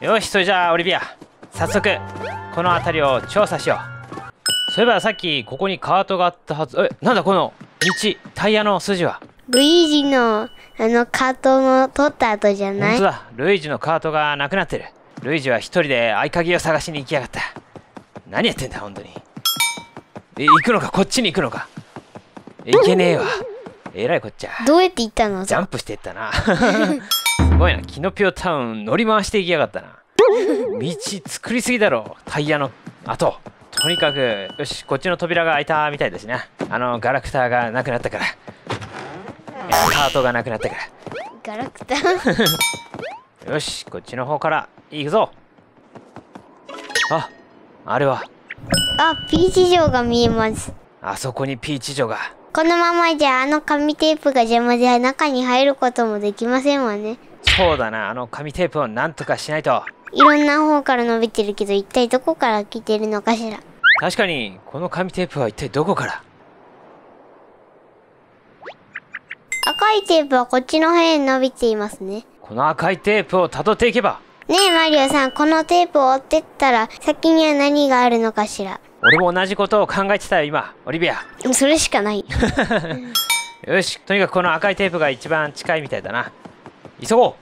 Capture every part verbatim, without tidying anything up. よし、それじゃあオリビア、早速この辺りを調査しよう。そういえばさっきここにカートがあったはず。え、なんだこの道、タイヤの筋は。ルイージのあのカートの取った後じゃない？本当だ、ルイージのカートがなくなってる。ルイージは一人で合鍵を探しに行きやがった。何やってんだ本当に。え、行くのか、こっちに行くのか。え、行けねえわ。えらいこっちゃ。どうやって行ったの？ジャンプしていったな。すごいな、キノピオタウン乗り回していきやがったな。道作りすぎだろう、タイヤの跡。とにかくよし、こっちの扉が開いたみたいですね。あのガラクターがなくなったから、カートがなくなったからガラクター。よし、こっちの方から行くぞ。あ、あれはあ、ピーチ城が見えます。あそこにピーチ城が。このままじゃあの紙テープが邪魔で中に入ることもできませんわね。そうだな、あの紙テープをなんとかしないと。いろんな方から伸びてるけど、一体どこから来てるのかしら。確かに、この紙テープは一体どこから。赤いテープはこっちの辺に伸びていますね。この赤いテープをたどっていけば。ねえマリオさん、このテープを追ってったら先には何があるのかしら。俺も同じことを考えてたよ今、オリビア。それしかない。よし、とにかくこの赤いテープが一番近いみたいだな。急ごう。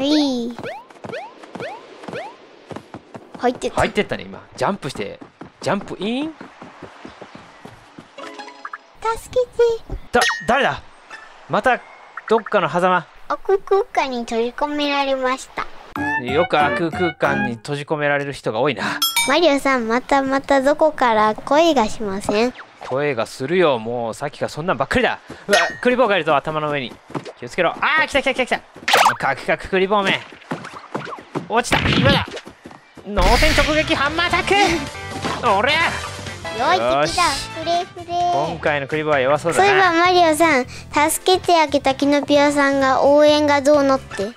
はい、入ってった。入ってったね今。ジャンプしてジャンプイン。助けて。だ誰だ。またどっかの狭間。悪空間に閉じ込められました。よく悪空間に閉じ込められる人が多いな。マリオさん、またまたどこから声がしません？声がするよ、もうさっきからそんなんばっかりだ。うわ、クリボーがいるぞ、頭の上に。気をつけろ。あー、来た来た来た来た。カクカククリボーめ。落ちた。今だ。脳天直撃ハンマータック。おりゃ、よし、フレフレ。今回のクリボーは弱そうだな。そういえばマリオさん、助けてあげたキノピオさんが応援がどうのって。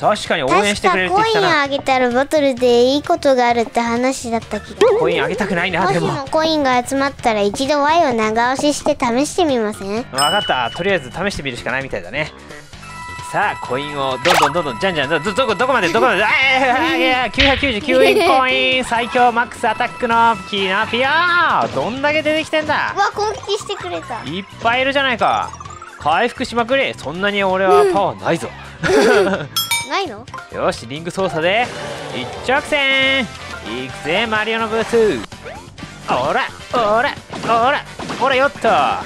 確かに応援してくれるって言ってたな。確かコインをあげたらバトルでいいことがあるって話だったけど。コインあげたくないな。でももしもコインが集まったら一度 Y を長押しして試してみません？分かった、とりあえず試してみるしかないみたいだね。さあ、コインをどんどんどんどん、じゃんじゃん、ど、ど、どこ、どこまで、どこまで、ああ、いや、きゅうひゃくきゅうじゅうきゅうコイン、最強マックスアタックのキノピオ。どんだけ出てきてんだ。うわ、攻撃してくれた。いっぱいいるじゃないか。回復しまくれ。そんなに俺はパワーないぞ。ないの？よし、リング操作で一直線。いくぜ、マリオのブース。おら、おら、おら、おら、よっと。あ、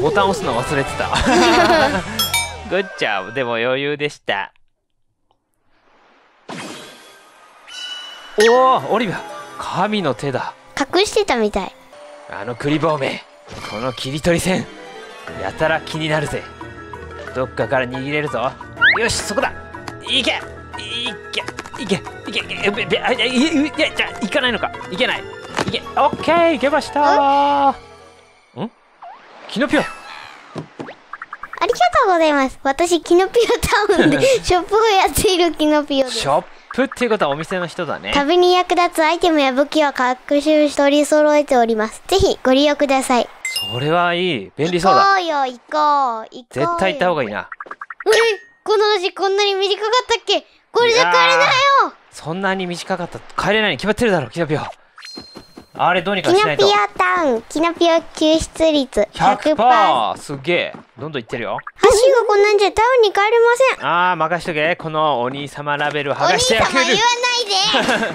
ボタン押すの忘れてた。グッチャー、でも余裕でした。おお、オリビア、神の手だ。隠してたみたい。あのクリボーめ、この切り取り線、やたら気になるぜ。どっかから握れるぞ。よし、そこだ。いけ、いけ、いけ、いけ、いけ、いけ、いけ、じゃ、行かないのか、いけない。いけ、オッケー、いけましたー。ん？キノピオ。ありがとうございます。私、キノピオタウンでショップをやっているキノピオです。ショップっていうことはお店の人だね。旅に役立つアイテムや武器を各種取り揃えております。ぜひご利用ください。それはいい。便利そうだ。行こうよ、行こう。行こう。絶対行った方がいいな。え、この路地こんなに短かったっけ？これじゃ帰れないよ。そんなに短かった。帰れないに決まってるだろ、キノピオ。あれどうにかしないと。キノピオタウン、キノピオ救出率 ひゃくパーセント。 すげえ、どんどんいってるよ。橋がこんなんじゃタウンに帰れません。ああ、任しとけ。このお兄様ラベル剥がしてあげる。お兄様言わ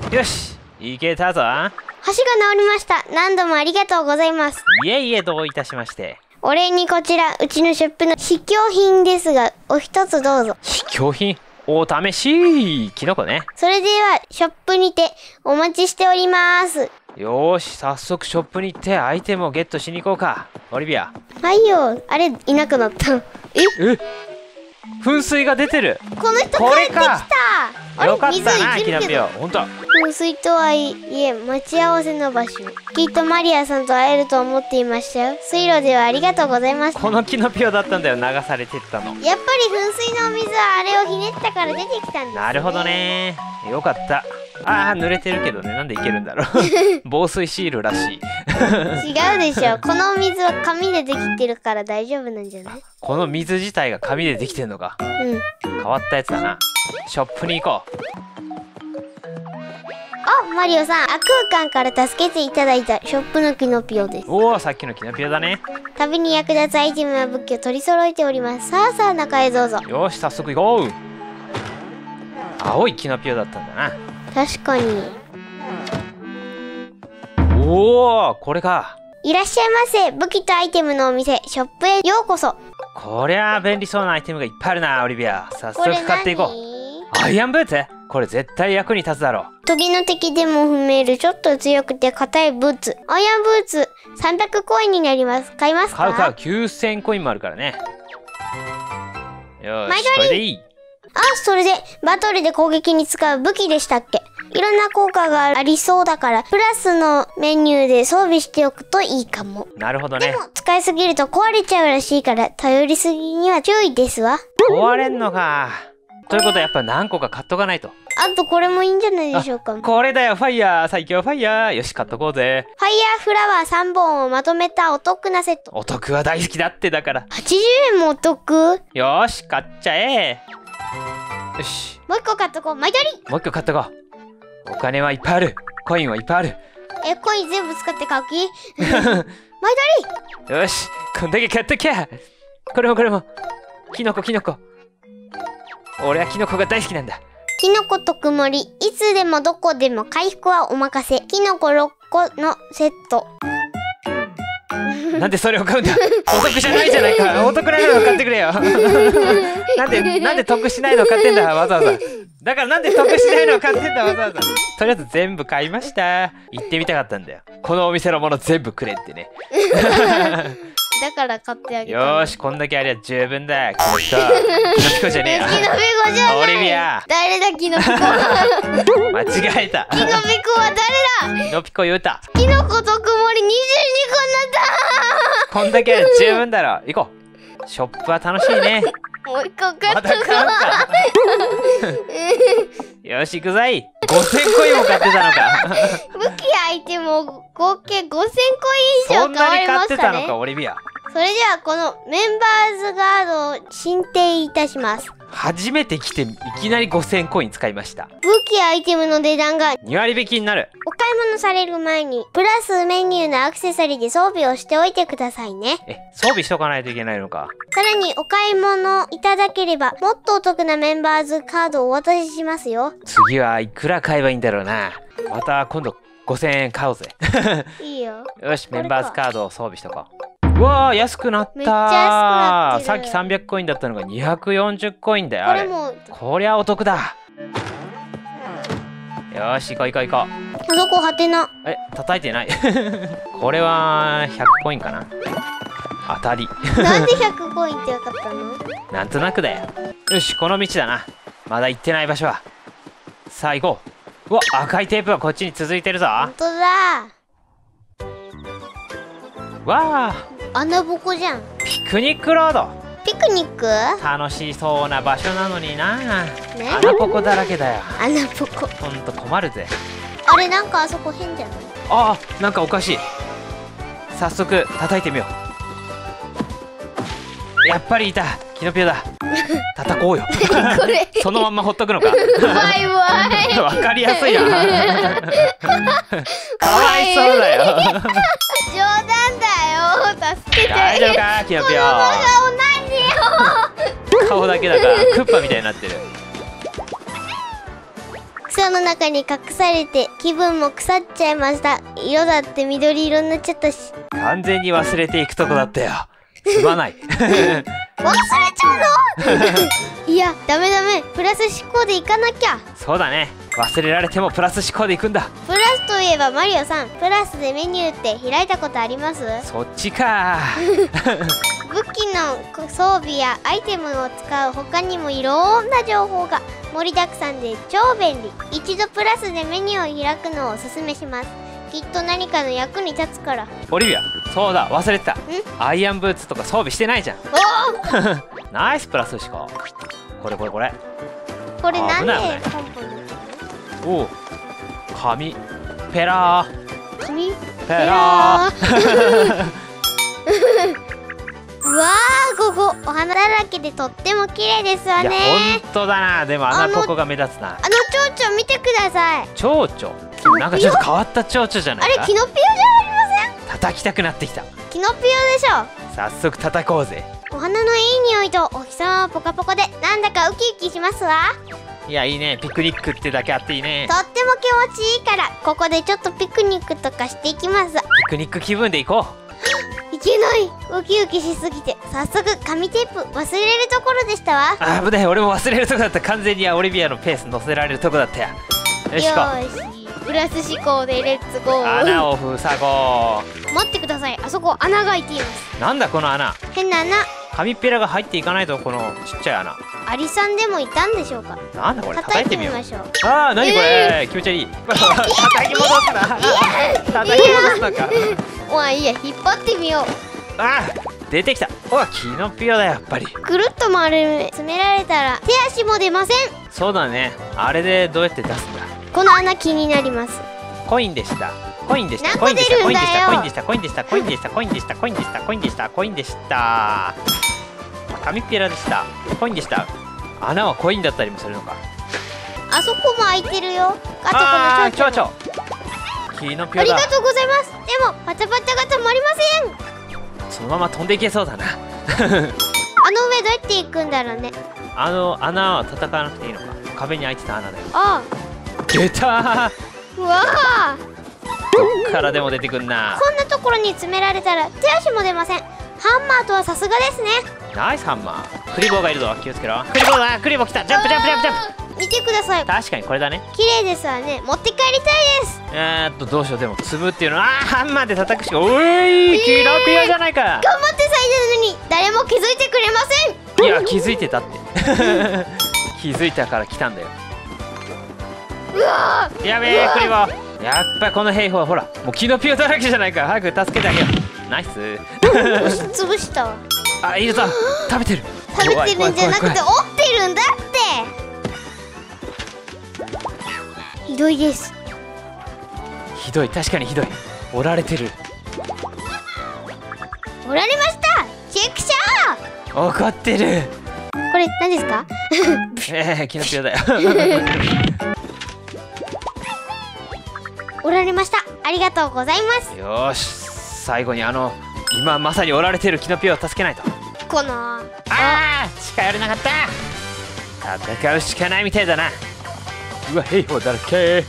ないで。よし、いけたぞ。橋が治りました。何度もありがとうございます。いえいえ、どういたしまして。お礼にこちら、うちのショップの試供品ですが、お一つどうぞ。試供品、お試しキノコね。それではショップにてお待ちしております。よーし、早速ショップに行ってアイテムをゲットしに行こうか、オリビア。はいよ。あれ、いなくなった。ええ、噴水が出てる。この人帰ってきた。よかったなキノピオ。ほんと噴水とはいえ待ち合わせの場所。きっとマリアさんと会えると思っていましたよ。水路ではありがとうございました。このキノピオだったんだよ、流されてったの。やっぱり噴水のお水はあれをひねったから出てきたんですね。なるほどね、よかった。あー、濡れてるけどね、なんでいけるんだろう防水シールらしい違うでしょ、この水は紙でできてるから大丈夫なんじゃない？この水自体が紙でできてるのか。うん、変わったやつだな。ショップに行こう。あ、マリオさん、あ、空間から助けていただいたショップのキノピオです。おお、さっきのキノピオだね。旅に役立つアイテムや物件を取り揃えております。さあさあ中へどうぞ。よし、早速行こう。青いキノピオだったんだな。確かに。おお、これか。いらっしゃいませ。武器とアイテムのお店、ショップへようこそ。こりゃ便利そうなアイテムがいっぱいあるな、オリビア。早速買っていこう。アイアンブーツ？これ絶対役に立つだろう。時の敵でも踏めるちょっと強くて硬いブーツ、アイアンブーツさんびゃくコインになります。買いますか？買う買う、きゅうせんコインもあるからね。よし、これでいい。あ、それでバトルで攻撃に使う武器でしたっけ？いろんな効果がありそうだからプラスのメニューで装備しておくといいかも。なるほどね。でも使いすぎると壊れちゃうらしいから頼りすぎには注意ですわ。壊れんのか。ということはやっぱ何個か買っとかないと。あとこれもいいんじゃないでしょうか。これだよ、ファイヤー、最強ファイヤー。よし、買っとこうぜ。ファイヤーフラワーさんぼんをまとめたお得なセット。お得は大好きだって、だからはちじゅうえんもお得。よし、買っちゃえ。よし、もう一個買っとこう。マイドリ、もう一個買っとこう。お金はいっぱいある、コインはいっぱいある。え、コイン全部使って買う気マイドリ、よし、こんだけ買っときゃ。これもこれも、キノコキノコ、俺はキノコが大好きなんだ。キノコと曇り、いつでもどこでも回復はお任せ。キノコろっこのセット。なんでそれを買うんだ。お得じゃないじゃないか。お得なのを買ってくれよなんで、なんで得しないのを買ってんだ、わざわざ。だからなんで得しないのを買ってんだ、わざわざ。とりあえず全部買いました。行ってみたかったんだよ、このお店のもの全部くれってねだから買ってあげた。よし、こんだけありゃ十分だ。キノピコ。キノピコじゃねえよ。キノピコじゃない。オリビア。誰だキノピコ。間違えた。キノピコは誰だ。キノピコ言うた。キノコと曇りにじゅうにこになった。こんだけありゃ十分だろ。行こう。ショップは楽しいね。もう一個買っとこう。よし、行くぞい。ごせんコインも買ってたのか。武器アイテムを合計ごせんコイン以上買われましたね。そんなに買ってたのか、オリビア。それではこのメンバーズガードを進呈いたします。初めて来ていきなりごせんコイン使いました。武器アイテムの値段がにわりびきになる。お買い物される前にプラスメニューのアクセサリーで装備をしておいてくださいね。え、装備しとかないといけないのか。さらにお買い物いただければもっとお得なメンバーズカードをお渡ししますよ。次はいくら買えばいいんだろうな。また今度ごせんえん買おうぜいいよ。よし、メンバーズカードを装備しとこう。うわー、安くなったー。めっちゃ安くなってる。さっきさんびゃくコインだったのがにひゃくよんじゅうコインだよ。あれ、これもこりゃお得だ。よし、行こう行こう行こう。あそこはてな、え、叩いてないこれはひゃくコインかな。当たりなんでひゃくコインって分かったのなんとなくだよ。よし、この道だな。まだ行ってない場所は。さあ行こう。うわ、赤いテープはこっちに続いてるぞ。ほんとだー。わあ、穴ぼこじゃん。ピクニックロード。ピクニック楽しそうな場所なのにな、ね、穴ぼこだらけだよ。穴ぼこ、ほんと困るぜ。あれ、なんかあそこ変じゃない。ああ、なんかおかしい。早速叩いてみよう。やっぱりいた、キノピオだ叩こうよこれそのまんまほっとくのか。バイバイ。わかりやすいなかわいそうだよ冗談だよ、助けて。大丈夫かキノピオ。顔何よ顔だけだからクッパみたいになってる。草の中に隠されて気分も腐っちゃいました。色だって緑色になっちゃったし。完全に忘れていくとこだったよ。すまない忘れちゃうのいや、ダメダメ、プラス思考でいかなきゃ。そうだね、忘れられてもプラス思考でいくんだ。プラスといえばマリオさん、プラスでメニューって開いたことあります？そっちか武器の装備やアイテムを使う他にもいろんな情報が盛りだくさんで超便利。一度プラスでメニューを開くのをおすすめします。きっと何かの役に立つから。オリビア、そうだ、忘れてた。アイアンブーツとか装備してないじゃんナイスプラス思考。これこれこれこれ、なんでポンポン。おお、紙ペラー。紙ペラー。うわー、ここお花だらけでとっても綺麗ですわね。本当だな。でも穴ここが目立つな。あの蝶々見てください。蝶々なんかちょっと変わった蝶々じゃないか。あれキノピオじゃありません？叩きたくなってきた。キノピオでしょ。早速叩こうぜ。お花のいい匂いとお日様はポカポカでなんだかウキウキしますわ。いや、いいね。ピクニックってだけあっていいね。とっても気持ちいいからここでちょっとピクニックとかしていきます。ピクニック気分で行こう。いけない、ウキウキしすぎて早速紙テープ忘れるところでしたわ。あ、危ない。俺も忘れるとこだった。完全にオリビアのペース乗せられるとこだったや。よし行こう。グラス思考でレッツゴー。穴を塞ごう。待ってください、あそこ穴が開いています。なんだこの穴。変な穴。紙っぺらが入っていかないとこのちっちゃい穴。アリさんでもいたんでしょうか。なんだこれ、叩いてみよう。ああ、なにこれ、気持ち悪い。叩き戻すな。叩き戻すのか。おい、いや、引っ張ってみよう。ああ、出てきた。おい、キノピオだ。やっぱりくるっと回る。詰められたら手足も出ません。そうだね。あれでどうやって出すんだ。この穴気になります。コインでした。コインでした。コインでした。コインでした。コインでした。コインでした。コインでした。コインでした。コインでした。コインでした。紙ピラでした。コインでした。穴はコインだったりもするのか。あそこも開いてるよ。あとこの蝶々。キノピオだ。ありがとうございます。でもパチャパチャが止まりません。そのまま飛んでいけそうだな。あの上どうやって行くんだろうね。あの穴は叩かなくていいのか。壁に開いてた穴だよ。ああ。出たー。うわあ、どっからでも出てくんな。こんなところに詰められたら手足も出ません。ハンマーとはさすがですね。ナイスハンマー。クリボーがいるぞ、気をつけろ。クリボーだ、クリボー来た。ジャンプジャンプジャンプジャンプ。見てください。確かにこれだね。綺麗ですわね。持って帰りたいです。えーっとどうしよう。でも積むっていうのはハンマーで叩くしか。おい、キノピオじゃないか。頑張って咲いたのに誰も気づいてくれません。いや、気づいてたって気づいたから来たんだよ。やべえ、クリボー。やっぱこの兵法はほらもうキノピオだらけじゃないか。早く助けてあげよう。ナイス。潰したわ。あ、いるぞ。食べてる食べてるんじゃなくて折ってるんだって。ひどいです。ひどい、確かにひどい。折られてる。折られました。チェックシャー。怒ってる。これ何ですか。ええ、キノピオだよ。折られました。ありがとうございます。よし、最後にあの今まさに折られてるキノピオを助けないと。このああ、近寄れなかった。戦うしかないみたいだな。うわ、兵法だらけ。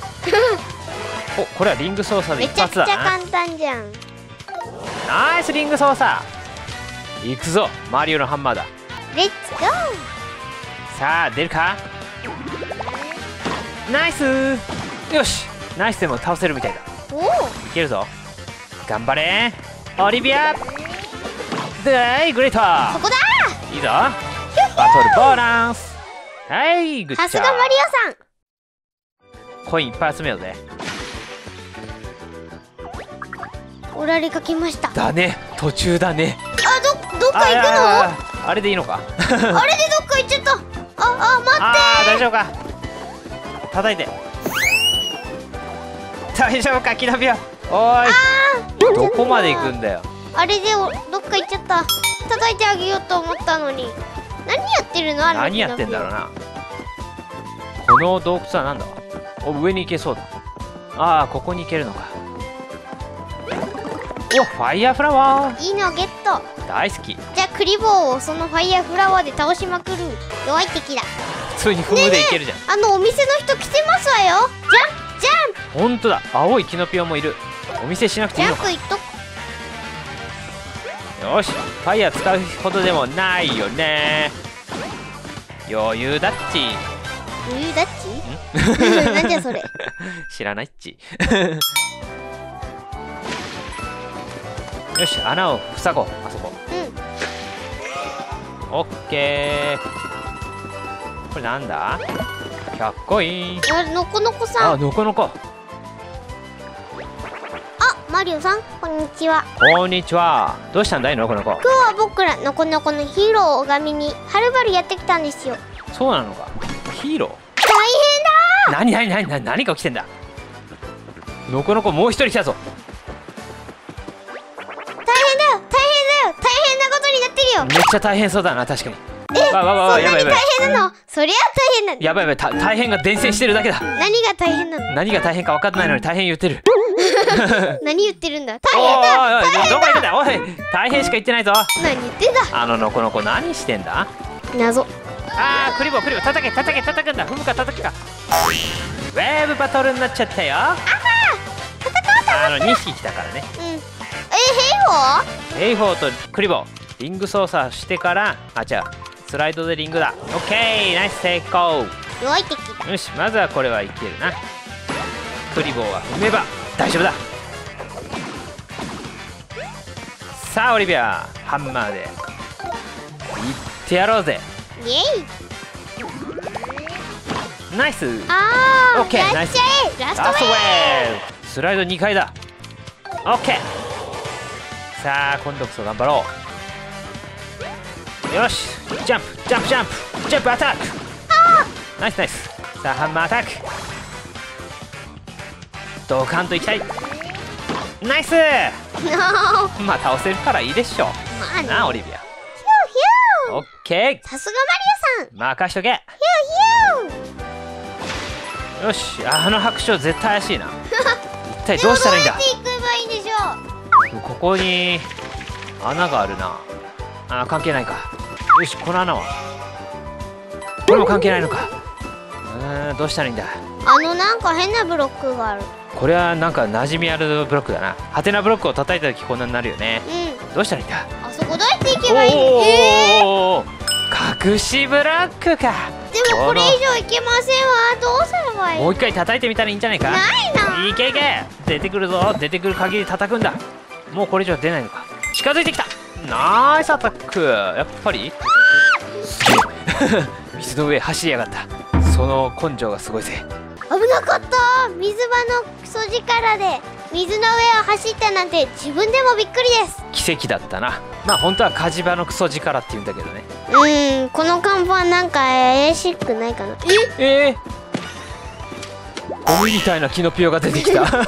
お、これはリング操作で一発だな。めちゃくちゃ簡単じゃん。ナイスリング操作。行くぞ、マリオのハンマーだ。レッツゴー。さあ出るか。ナイス。よし。ナイスでも倒せるみたいだ。おいけるぞ。頑張れオリビア。でいグレート。そこだ。いいぞ。ヒュヒュバトルバランス。はいグッチャ。さすがマリオさん。コインいっぱい集めようぜ。おられかけましただね。途中だね。あ、どどっか行くの。 あ, あ, あれでいいのか。あれでどっか行っちゃった。ああ、待って。あ、大丈夫か。叩いて。大丈夫かキノピオ。おい、どこまで行くんだよ。あれでどっか行っちゃった。叩いてあげようと思ったのに。何やってるの。何やってんだろうな。この洞窟はなんだ。お、上に行けそうだ。ああ、ここに行けるのか。お、ファイヤーフラワー。いいのゲット。大好き。じゃあクリボーをそのファイヤーフラワーで倒しまくる。弱い敵だ。普通にフムで行けるじゃん。ねえねえ、あのお店の人来てますわよ。じゃんジャン。本当だ、青いキノピオもいる。お見せしなくていいのか。よし、ファイヤー使うほどでもないよね。余裕だっち。余裕だっち。なんじゃそれ。知らないっち。よし、穴を塞ごう。あそこ。うん。オッケー。これなんだ。ひゃっコイン。あ、のこのこさん。あ、のこのこ。あ、マリオさん、こんにちは。こんにちは。どうしたんだい、のこのこ。今日は僕らのこのこのヒーローを拝みにはるばるやってきたんですよ。そうなのか。ヒーロー。大変だー。なになになになに、何が起きてんだ。ノコノコもう一人来たぞ。めっちゃ大変そうだな、確かに。え、わわわわ、やばいやばい。大変なの？そりゃ大変なの。やばいやばい、た大変が伝染してるだけだ。何が大変なの？何が大変か分かんないのに大変言ってる。何言ってるんだ。大変だ。大変だ。どこ行ってた？おい、大変しか言ってないぞ。何言ってんだ。あのノコノコ何してんだ？謎。ああ、クリボークリボー、叩け叩け叩くんだ。踏むか叩くか。ウェーブバトルになっちゃったよ。あは。あのにひき来たからね。うん。え、ヘイホー？ヘイホーとクリボー。リング操作してから、あ、違う、スライドでリングだ。オッケー、ナイス成功。動いてきた。よし、まずはこれはいけるな。クリボーは踏めば大丈夫だ。さあ、オリビア、ハンマーでいってやろうぜ。イエイ。ナイス。ああ、オッケー、ナイス。ラストウェーブ。スライドにかいだ。オッケー。さあ、今度こそ頑張ろう。よし、ジャンプジャンプジャンプジャンプアタック。ナイスナイス。さあ、ハンマーアタック、ドカンといきたい。ナイス。まあ倒せるからいいでしょう、まあね、なあオリビア。ヒューヒュー。オッケー、さすがマリアさん、任しとけ。ヒューヒュー。よし、あの白鳥絶対怪しいな。一体どうしたらいいんだ。ここに穴があるな。あー、関係ないか。よし、この穴はこれも関係ないのか。うーん、どうしたらいいんだ。あの、なんか変なブロックがある。これはなんか馴染みあるブロックだな。ハテナブロックを叩いた時こんなになるよね、うん、どうしたらいいんだ。あそこどうやっていけばいいの。おー、隠しブロックか。でもこれ以上いけませんわ。どうすればいいの。もう一回叩いてみたらいいんじゃないか。ないな。いけいけ、出てくるぞ。出てくる限り叩くんだ。もうこれ以上出ないのか。近づいてきた。ナイスアタック。やっぱり水の上走りやがった。その根性がすごいぜ。危なかった。水場のクソ力で水の上を走ったなんて自分でもびっくりです。奇跡だったな。まあ本当は火事場のクソ力って言うんだけどね。うん、この看板なんか怪しくないかな。ええー、ゴミみたいなキノピオが出てきた。なんでよかっ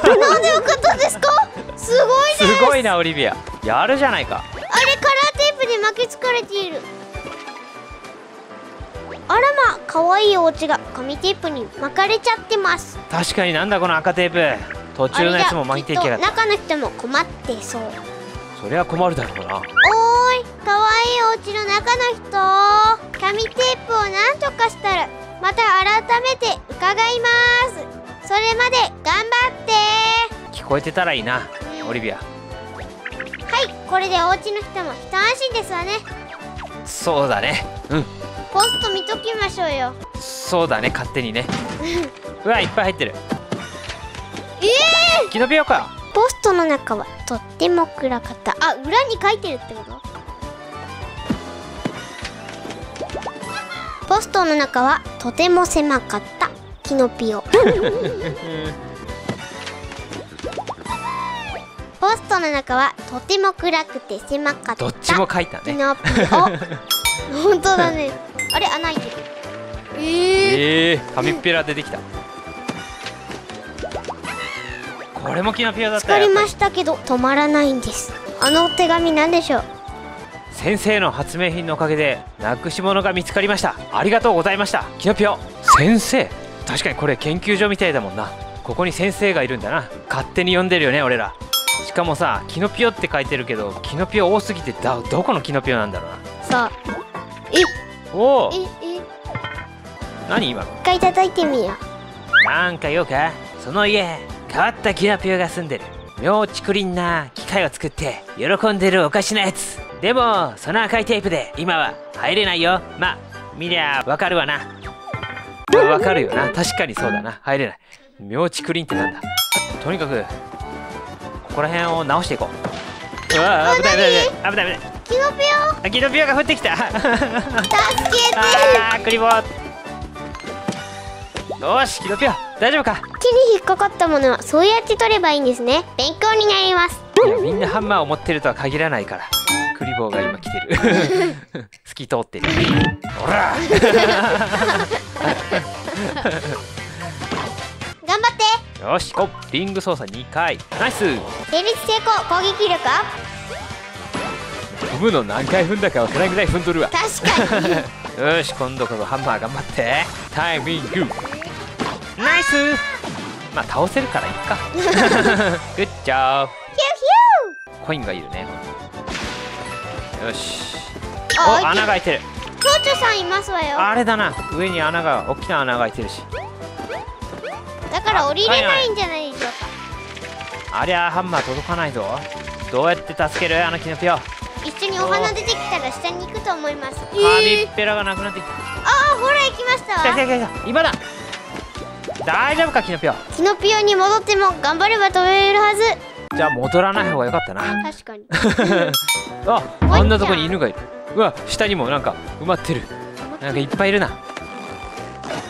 たんですか。すごいです。すごいなオリビア、やるじゃないか。あれ、カラーテープで巻きつかれている。あらま、可愛いお家が紙テープに巻かれちゃってます。確かに、なんだこの赤テープ。途中のやつも巻いていけない。中の人も困ってそう。そりゃ困るだろうな。おーい、可愛いお家の中の人、紙テープをなんとかしたらまた改めて伺います。それまで頑張って。聞こえてたらいいなオリビア。はい、これでお家の人も一安心ですわね。そうだね、うん。ポスト見ときましょうよ。そうだね、勝手にね。うわ、いっぱい入ってる。ええー、キノピオか。ポストの中はとっても暗かった。あ、裏に書いてるってこと。ポストの中はとても狭かったキノピオ。ポストの中はとても暗くて狭かった。どっちも書いたね。本当だね。あれ、穴開いてる。えー、えー、紙っぺら出てきた。これもキノピオだったよ。疲れましたけど止まらないんです。あの手紙なんでしょう。先生の発明品のおかげでなくし物が見つかりました。ありがとうございました、キノピオ先生。確かにこれ研究所みたいだもんな。ここに先生がいるんだな。勝手に呼んでるよね俺ら。しかもさ、キノピオって書いてるけどキノピオ多すぎてだどこのキノピオなんだろうな。さあ、えっ、おお、何今の。一回叩いてみよう。なんかようか。その家、変わったキノピオが住んでる。妙竹林な機械を作って喜んでるおかしなやつ。でもその赤いテープで今は入れないよ。まあ見りゃわかるわな。まあ、わかるよな。確かにそうだな、入れない。妙竹林ってなんだ。とにかくここら辺を直していこう。うわ、危ない危ない危ない。キノピオ、キノピオが降ってきた。助けて。あー、クリボー。よし、キノピオ大丈夫か。手に引っかかったものはそうやって取ればいいんですね。勉強になります。いや、みんなハンマーを持ってるとは限らないから。クリボーが今来てる。透き通ってる。おら。頑張って。よし、コップリング操作にかい、ナイス、成立成功、攻撃力アップ。踏むの何回踏んだかわからないぐらい踏んどるわ。確かによし、今度こそハンマー頑張って、タイミングナイス。まあ倒せるからいっかグッジョブ、ヒューヒュー。コインがいるね。よし、お、穴が開いてる。ちょうちょさんいますわよ。あれだな、上に穴が、大きな穴が開いてるし、だから降りれないんじゃないでしょうか。 あ, ありゃハンマー届かないぞ。どうやって助ける、あのキノピオ。一緒にお花出てきたら下に行くと思います。紙っぺらがなくなってきた、えー、ああほら行きましたわ。来た来た来た、今だ。大丈夫かキノピオ。キノピオに戻っても頑張れば飛べるはず。じゃあ戻らない方が良かったな。確かにあ、あんなとこに犬がいる。うわ、下にもなんか埋まってる。なんかいっぱいいるな。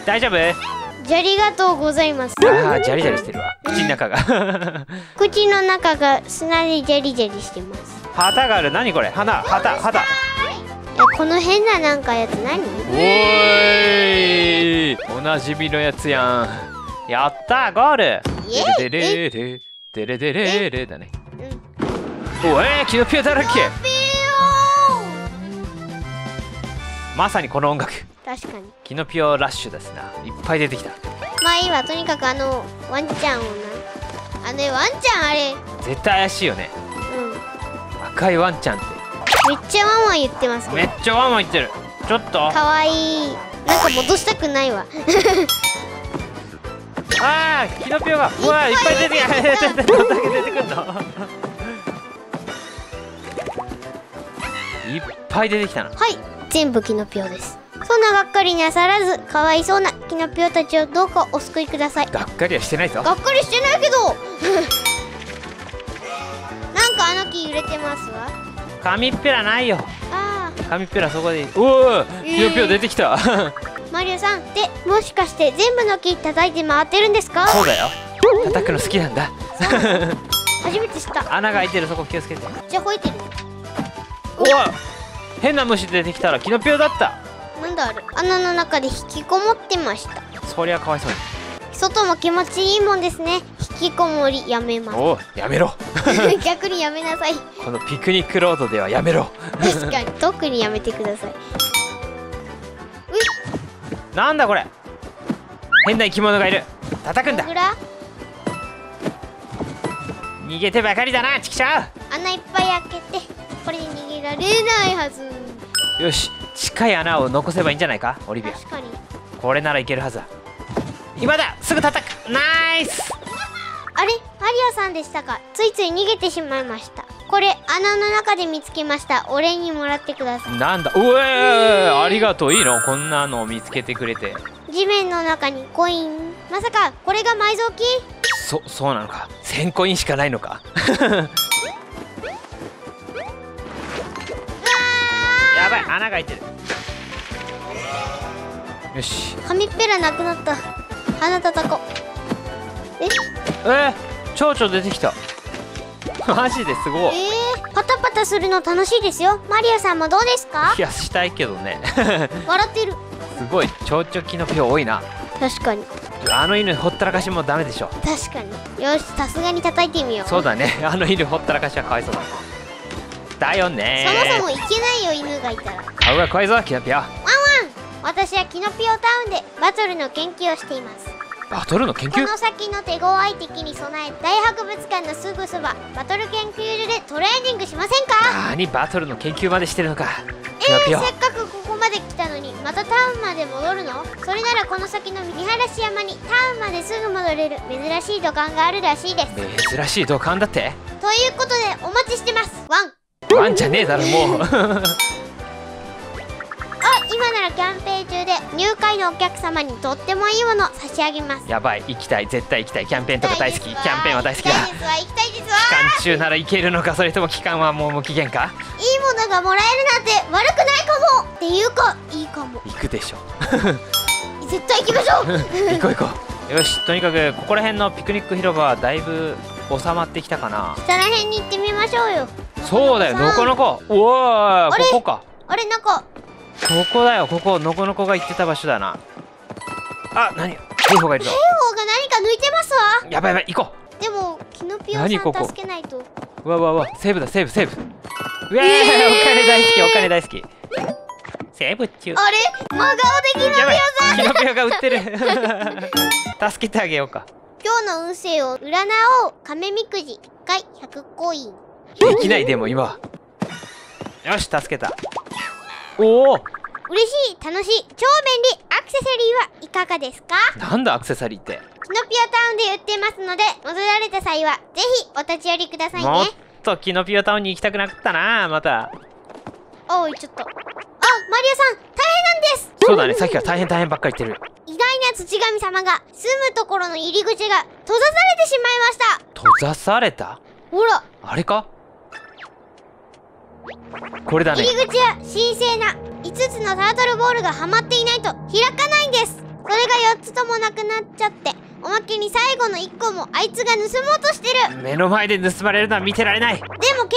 大丈夫？じゃりがとうございます。ああ、じゃりじゃりしてるわ。口の中が口の中が砂でじゃりじゃりしてます。旗がある、何これ。花、旗、旗。この変ななんかやつ何？おーい、おなじみのやつやん。やったー、ゴール。デレデレレデレデレレだね。おえー、キノピオだらけ。まさにこの音楽。確かにキノピオラッシュですな。いっぱい出てきた。まあいいわ、とにかくあのワンちゃんをな、あのワンちゃんあれ絶対怪しいよね。うん、赤いワンちゃんってめっちゃワンワン言ってますね。めっちゃワンワン言ってる。ちょっとかわいい。なんか戻したくないわあー、キノピオがうわーいっぱい出てきたどんだけ出てくんのいっぱい出てきたな。はい、全部キノピオです。そんながっかりなさらず、かわいそうなキノピオたちをどうかお救いください。がっかりはしてないぞ。がっかりしてないけどなんかあの木揺れてますわ。紙っぺらないよ。ああ、紙っぺらそこでいい。おお、キノピオ出てきたマリオさんってもしかして全部の木叩いて回ってるんですか？そうだよ、叩くの好きなんだ初めて知った。穴が開いてる、そこ気をつけて。じゃあ吠えてる。おお、変な虫出てきたらキノピオだった。なんだあれ、穴の中で引きこもってました。そりゃかわいそうに。外も気持ちいいもんですね。引きこもりやめます。おう、やめろ逆にやめなさい。このピクニックロードではやめろ確かに、特にやめてください。うい、なんだこれ、変な生き物がいる。叩くんだ。逃げてばかりだな、ちきしょう。穴いっぱい開けて、これで逃げられないはず。よし、近い穴を残せばいいんじゃないか、オリビア。確かにこれならいけるはずだ。今だ、すぐ叩く。ナイス。あれ、マリオさんでしたか。ついつい逃げてしまいました。これ穴の中で見つけました。お礼にもらってください。なんだ、うえー、ありがとう。いいの、こんなのを見つけてくれて。地面の中にコイン、まさかこれが埋蔵金。そ、そうなのか。せんコインしかないのかやばい、穴が開いてる。よし、紙っぺらなくなった。鼻叩こう。ええー、蝶々出てきたマジですごい。えー、パタパタするの楽しいですよ。マリオさんもどうですか？いや、したいけどね笑ってる。すごい、蝶々キノピオ多いな。確かにあの犬ほったらかしもダメでしょ。確かに。よし、さすがに叩いてみよう。そうだね、あの犬ほったらかしはかわいそうだ。だよね。そもそもいけないよ、犬がいたら。顔が怖いぞ、キノピオ。ワンワン、私はキノピオタウンでバトルの研究をしています。バトルの研究。この先の手強い敵に備え、大博物館のすぐそば、バトル研究所でトレーニングしませんか？何、バトルの研究までしてるのか。えー、せっかくここまで来たのにまたタウンまで戻るの？それならこの先の見晴らし山にタウンまですぐ戻れる珍しい土管があるらしいです。珍しい土管だって。ということでお待ちしてます、ワンワンじゃねえだろもうあ、今ならキャンペーン中で入会のお客様にとってもいいもの差し上げます。やばい、行きたい、絶対行きたい。キャンペーンとか大好き。キャンペーンは大好きだ。行きたいですわ、行きたいですわ。期間中なら行けるのか、それとも期間はもう無期限か。いいものがもらえるなんて悪くないかも。っていうか、いいかも。行くでしょ絶対行きましょう行こう行こう。よし、とにかくここら辺のピクニック広場はだいぶ収まってきたかな。下ら辺に行ってみましょうよ。そうだよ、のこのこ。うわー、ここか。あれ、なんかここだよ、ここのこのこが行ってた場所だな。あ、何、ヘイホーがいるぞ。ヘイホーが何か抜いてますわ。やばいやばい、行こう。でもキノピオさん助けないと。うわうわうわ、セーブだ、セーブセーブ。うわー、お金大好き、お金大好き。セーブ中。あれ、真顔でキノピオさん。キノピオが売ってる。助けてあげようか。今日の運勢を占おう。亀みくじいっかいひゃくコイン。できないでも今。よし、助けた。おお。嬉しい、楽しい、超便利。アクセサリーはいかがですか？なんだアクセサリーって。キノピオタウンで売ってますので、戻られた際はぜひお立ち寄りくださいね。もっとキノピオタウンに行きたくなかったな、また。おい、ちょっと。あ、マリオさん、大変なんです。そうだね、さっきから大変大変ばっかり言ってる。意外な土神様が住むところの入り口が閉ざされてしまいました。閉ざされた？ほら。あれか？これだね。入り口は神聖ないつつのタートルボールがはまっていないと開かないんです。それがよっつともなくなっちゃって、おまけに最後のいっこもあいつが盗もうとしてる。目の前で盗まれるのは見てられない。でも喧嘩が弱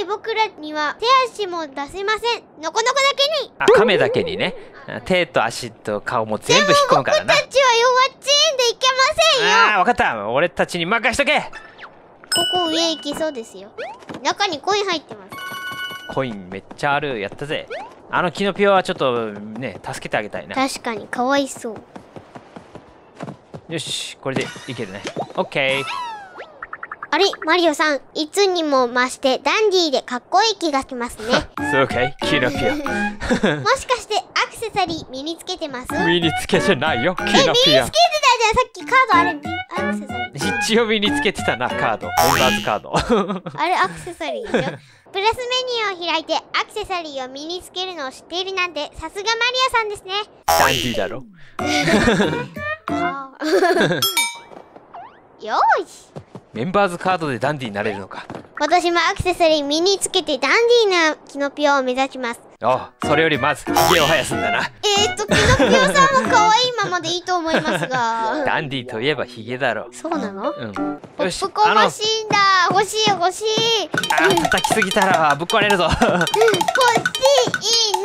い僕らには手足も出せません。ノコノコだけに、あ、亀だけにね。手と足と顔も全部引っ込むからな。でも僕たちは弱っちいんでいけませんよ。ああ、分かった、俺たちに任しとけ。ここ上行きそうですよ。中にコイン入ってます。コインめっちゃある。やったぜ。あのキノピオはちょっとね、助けてあげたいな。確かにかわいそう。よし、これでいけるね。オッケー。あれ、マリオさん、いつにも増してダンディーでかっこいい気がしますね。そうかい、キノピオ。もしかしてアクセサリー身につけてます？身につけてないよ、キノピオ。え、身につけてたじゃん、さっきカード。あれアクセサリー一応身につけてたな、カード、ボンダーズカード。あれアクセサリーでしょ。プラスメニューを開いてアクセサリーを身につけるのを知っているなんて、さすがマリオさんですね。ダンディだろ。よーし、メンバーズカードでダンディになれるのか。私もアクセサリー身につけてダンディーなキノピオを目指します。あ、それよりまずヒゲを生やすんだな。えっとキノピオさんも可愛いままでいいと思いますが。ダンディといえばヒゲだろ。そうなの？うん。ポップコーンマシーンだ。欲しい欲しい。あー、叩きすぎたらぶっ壊れるぞ。欲しい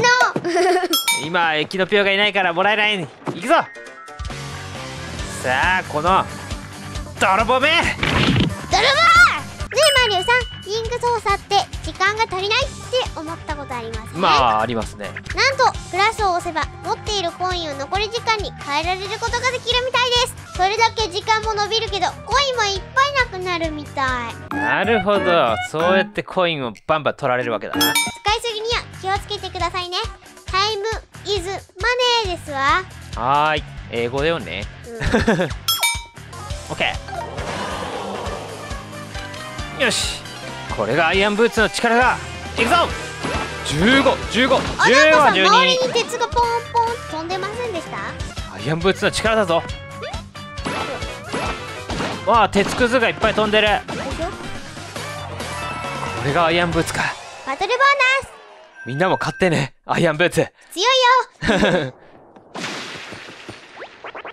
の。今キノピオがいないからもらえない。行くぞ。さあ、この泥棒め。泥棒。ねえマリオさん、リング操作って時間が足りないって思ったことありますね。まあありますね。なんとクラスを押せば持っているコインを残り時間に変えられることができるみたいです。それだけ時間も伸びるけどコインもいっぱいなくなるみたい。なるほど、そうやってコインをバンバン取られるわけだな。使いすぎには気をつけてくださいね。タイムイズマネーですわ。はーい、英語だよね。オッケー。よし、これがアイアンブーツの力だ。いくぞ。じゅうご、じゅうご、じゅうご、じゅうに。周りに鉄がポンポン飛んでませんでした？アイアンブーツの力だぞ。わあ、鉄くずがいっぱい飛んでる。これがアイアンブーツか。バトルボーナス。みんなも買ってね、アイアンブーツ。強いよ。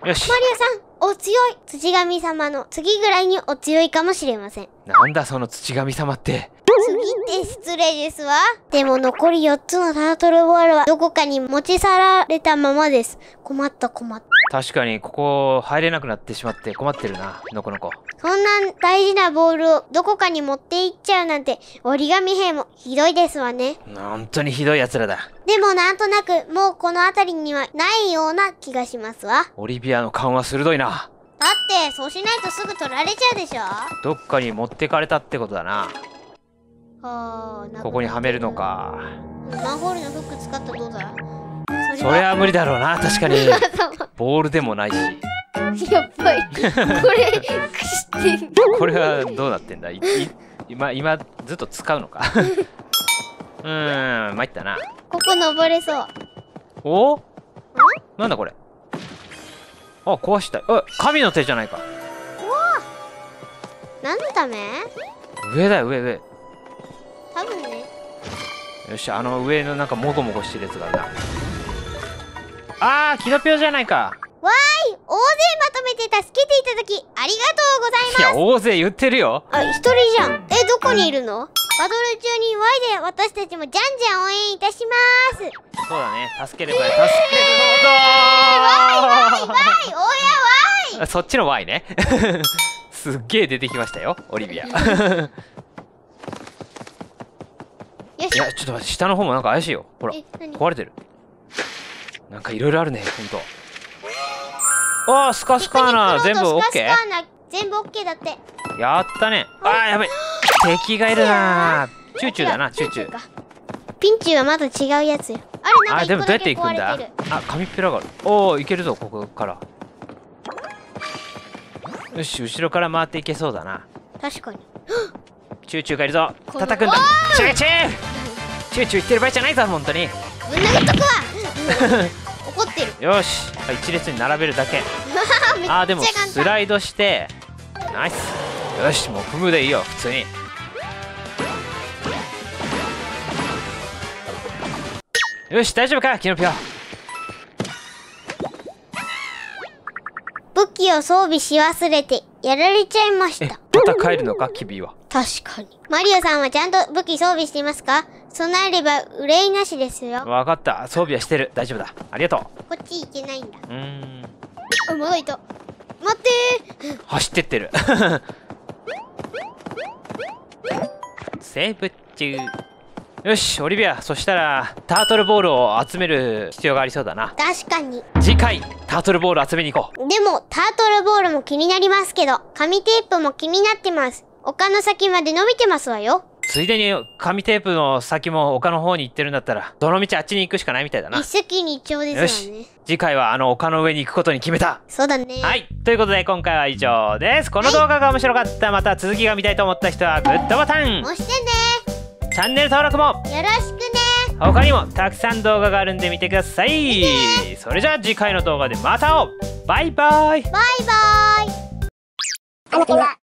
よし。マリオさん。お強い。土神様の次ぐらいにお強いかもしれません。なんだその土神様って。次って失礼ですわ。でも残りよっつのタートルボールはどこかに持ち去られたままです。困った困った。確かにここ入れなくなってしまって困ってるな、のこのこ。そんな大事なボールをどこかに持っていっちゃうなんて、折り紙兵もひどいですわね。本当にひどい奴らだ。でもなんとなくもうこの辺りにはないような気がしますわ。オリビアの勘は鋭いな。だってそうしないとすぐ取られちゃうでしょ。どっかに持ってかれたってことだな。あー、ここにはめるのか。マンホールのフック使ったらどうだ。それは無理だろうな。確かにボールでもないし。やばい、これしてこれはどうなってんだ。い今今ずっと使うのか。うーん、参ったな。ここ登れそう。おお、なんだこれ。あ、壊した。え、神の手じゃないか。おお、なんのため。上だよ、上上。多分ね。よし、あの上のなんかモコモコしてるやつがあるな。あー、キノピオじゃないか。わーい、大勢まとめて助けていただきありがとうございます。いや、大勢言ってるよ。あ、一人じゃん。え、どこにいるの？バトル中に ワイ で私たちもじゃんじゃん応援いたします。そうだね、助ければ助けるほど。ワイワイワイ、おやわそっちの Y ね。すっげえ出てきましたよ、オリビア。いや、ちょっと待って、下の方もなんか怪しいよ。ほら、壊れてる。なんかいろいろあるね、ほんと。ああ、スカスカーナー全部 OK？ 全部 OK だって。やったね。ああ、やべえ。敵がいるな。チューチューだな、チューチュー。ピンチはまだ違うやつよ。あれ、でもどうやって行くんだ？あ、紙っぺらがある。おお、いけるぞ、ここから。よし、後ろから回っていけそうだな。確かに。チューチューがいるぞ。叩くんだ。チューチュー。チューチュー言ってる場合じゃないぞ、本当に。ぶん殴っとくわ。怒ってる。よし、一列に並べるだけ。あー、でもスライドして。ナイス。よし、もう踏むでいいよ、普通に。よし、大丈夫か、キノピオ。武器を装備し忘れてやられちゃいました。また帰るのか、キビは。確かに。マリオさんはちゃんと武器装備していますか？備えれば憂いなしですよ。わかった、装備はしてる。大丈夫だ。ありがとう。こっち行けないんだ。うーん。あ、まだいた。待ってー。走ってってる。セーブ中。よし、オリビア、そしたらタートルボールを集める必要がありそうだな。確かに。次回タートルボール集めに行こう。でもタートルボールも気になりますけど、紙テープも気になってます。丘の先まで伸びてますわよ。ついでに紙テープの先も丘の方に行ってるんだったら、どの道あっちに行くしかないみたいだな。一石二鳥ですよね。よし、次回はあの丘の上に行くことに決めた。そうだね。はい、ということで今回は以上です。この動画が面白かった、はい、また続きが見たいと思った人はグッドボタン押してね。チャンネル登録もよろしくね。他にもたくさん動画があるんで見てください。それじゃあ次回の動画でまた会おう。バイバイバイバイ。